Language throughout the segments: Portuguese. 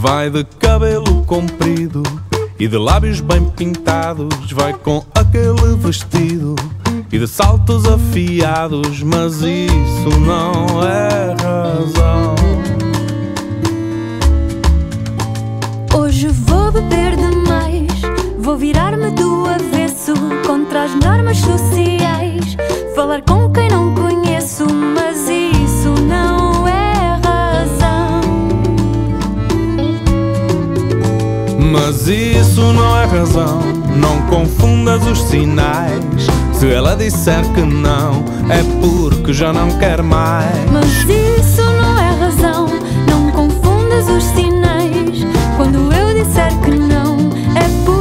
vai de cabelo comprido e de lábios bem pintados, vai com aquele vestido e de saltos afiados, mas isso não é razão. Hoje vou beber demais, vou virar-me do avesso contra as normas sociais, falar com quem não conheço, mas isso não é razão. Mas isso não é razão, não confundas os sinais. Se ela disser que não, é porque já não quer mais. Mas isso não é razão, não confundas os sinais. Quando eu disser que não, é porque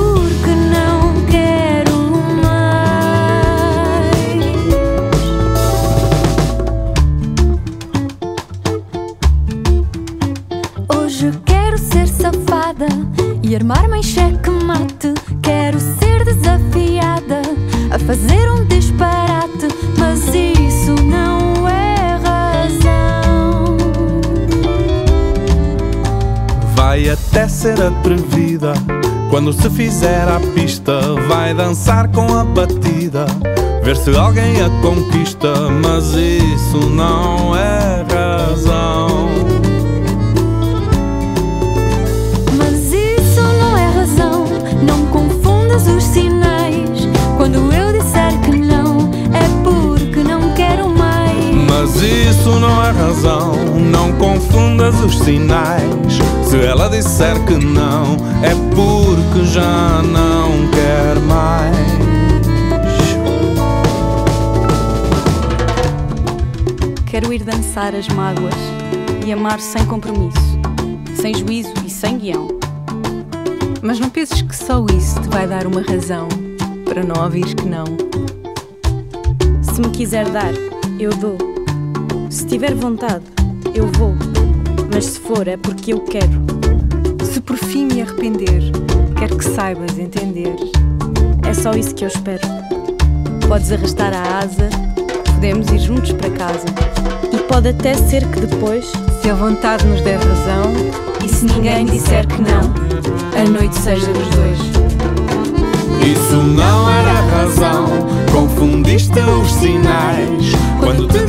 e armar-me em xeque-mate. Quero ser desafiada a fazer um disparate, mas isso não é razão. Vai até ser atrevida quando se fizer à pista, vai dançar com a batida, ver se alguém a conquista, mas isso não é razão. Os sinais, quando eu disser que não, é porque não quero mais. Mas isso não é razão, não confundas os sinais. Se ela disser que não, é porque já não quer mais. Quero ir dançar as mágoas e amar sem compromisso, sem juízo e sem guião. Mas não penses que só isso te vai dar uma razão para não ouvires que não. Se me quiser dar, eu dou. Se tiver vontade, eu vou. Mas se for, é porque eu quero. Se por fim me arrepender, quero que saibas entender. É só isso que eu espero. Podes arrastar a asa, podemos ir juntos para casa. E pode até ser que depois, se a vontade nos der razão, e se ninguém disser que não, a noite seja dos dois. Isso não era razão, confundiste os sinais. Quando te